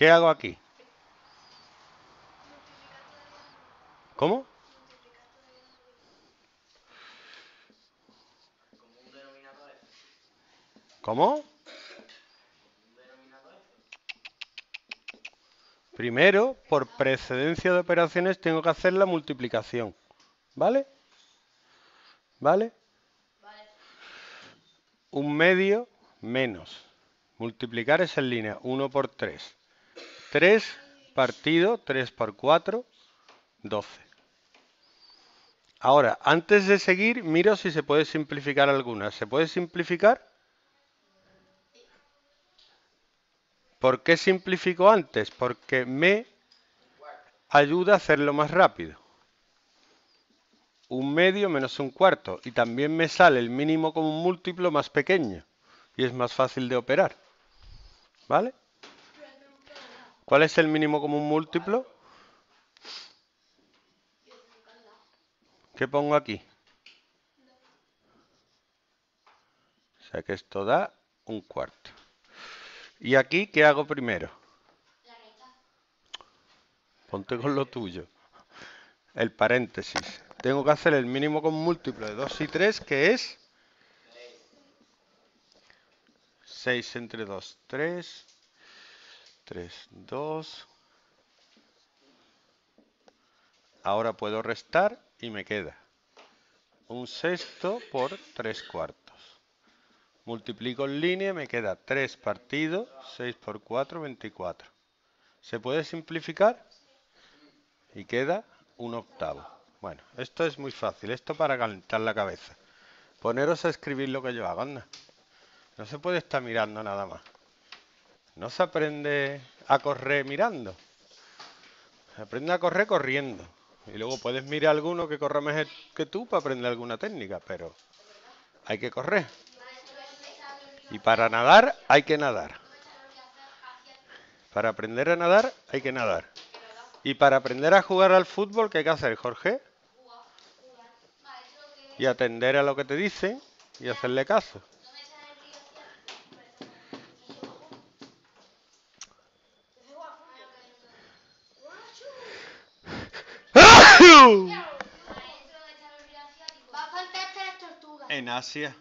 ¿Qué hago aquí? ¿Cómo? ¿Cómo? Primero, por precedencia de operaciones, tengo que hacer la multiplicación. ¿Vale? ¿Vale? Un medio menos. Multiplicar es en línea. 1 por 3. 3 partido 3 por 4, 12. Ahora, antes de seguir, miro si se puede simplificar alguna. ¿Se puede simplificar? ¿Por qué simplifico antes? Porque me ayuda a hacerlo más rápido. Un medio menos un cuarto. Y también me sale el mínimo como un múltiplo más pequeño. Y es más fácil de operar. ¿Vale? ¿Cuál es el mínimo como un múltiplo? ¿Qué pongo aquí? O sea que esto da un cuarto. ¿Y aquí qué hago primero? Ponte con lo tuyo. El paréntesis. Tengo que hacer el mínimo con múltiplo de 2 y 3, que es 6 entre 2, 3. 3, 2. Ahora puedo restar y me queda un sexto por 3 cuartos. Multiplico en línea, me queda 3 partido, 6 por 4, 24. ¿Se puede simplificar? Y queda un octavo. Bueno, esto es muy fácil, esto para calentar la cabeza. Poneros a escribir lo que yo hago, anda. No se puede estar mirando nada más. No se aprende a correr mirando. Se aprende a correr corriendo. Y luego puedes mirar a alguno que corra mejor que tú para aprender alguna técnica, pero hay que correr. Y para nadar hay que nadar. Para aprender a nadar hay que nadar. Y para aprender a jugar al fútbol, ¿qué hay que hacer, Jorge? Y atender a lo que te dicen y hacerle caso. En Asia.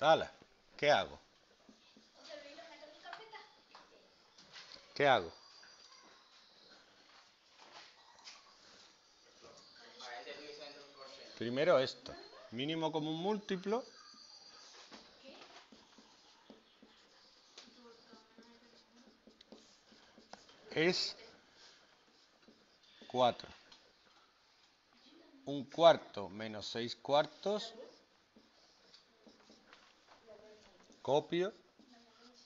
Hala, ¿qué hago? ¿Qué hago? Primero esto, mínimo como un múltiplo. Es 4. Un cuarto menos 6 cuartos. Copio.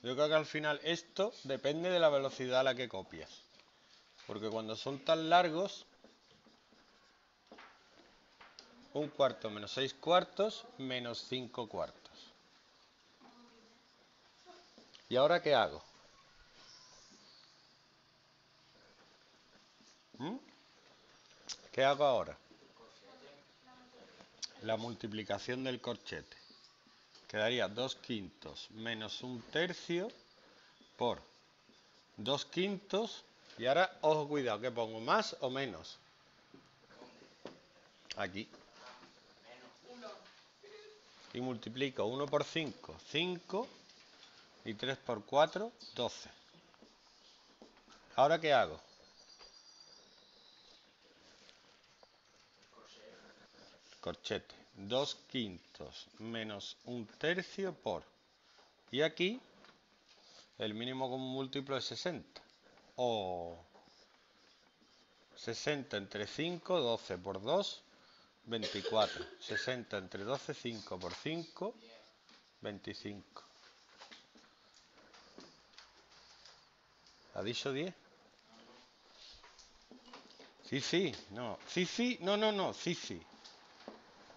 Yo creo que al final esto depende de la velocidad a la que copias. Porque cuando son tan largos, un cuarto menos 6 cuartos, menos 5 cuartos. ¿Y ahora qué hago? ¿Qué hago ahora? La multiplicación del corchete. Quedaría 2 quintos menos 1 tercio por 2 quintos. Y ahora, ojo, cuidado, ¿qué pongo? ¿Más o menos? Aquí. Y multiplico 1 por 5, 5. Y 3 por 4, 12. ¿Ahora qué hago? Corchete. 2 quintos menos 1 tercio por... Y aquí el mínimo común múltiplo es 60. O 60 entre 5, 12 por 2, 24. 60 entre 12, 5 por 5, 25. ¿Ha dicho 10? Sí, sí, no. Sí, sí, no, no, no. Sí, sí.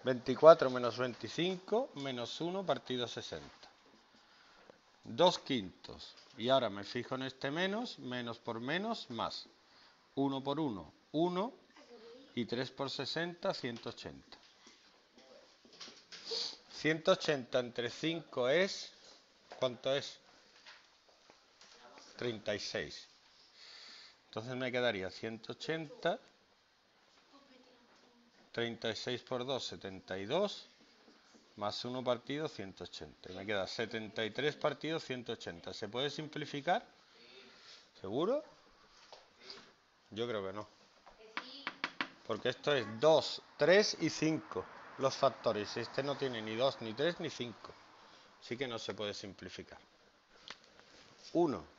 24 menos 25 menos 1 partido 60. 2/5. Y ahora me fijo en este menos, menos por menos, más. 1 por 1, 1. Y 3 por 60, 180. 180 entre 5 es... ¿Cuánto es? 36. Entonces me quedaría 180... 36 por 2, 72, más 1 partido, 180. Me queda 73 partido, 180. ¿Se puede simplificar? ¿Seguro? Yo creo que no. Porque esto es 2, 3 y 5 los factores. Este no tiene ni 2, ni 3, ni 5. Así que no se puede simplificar. 1.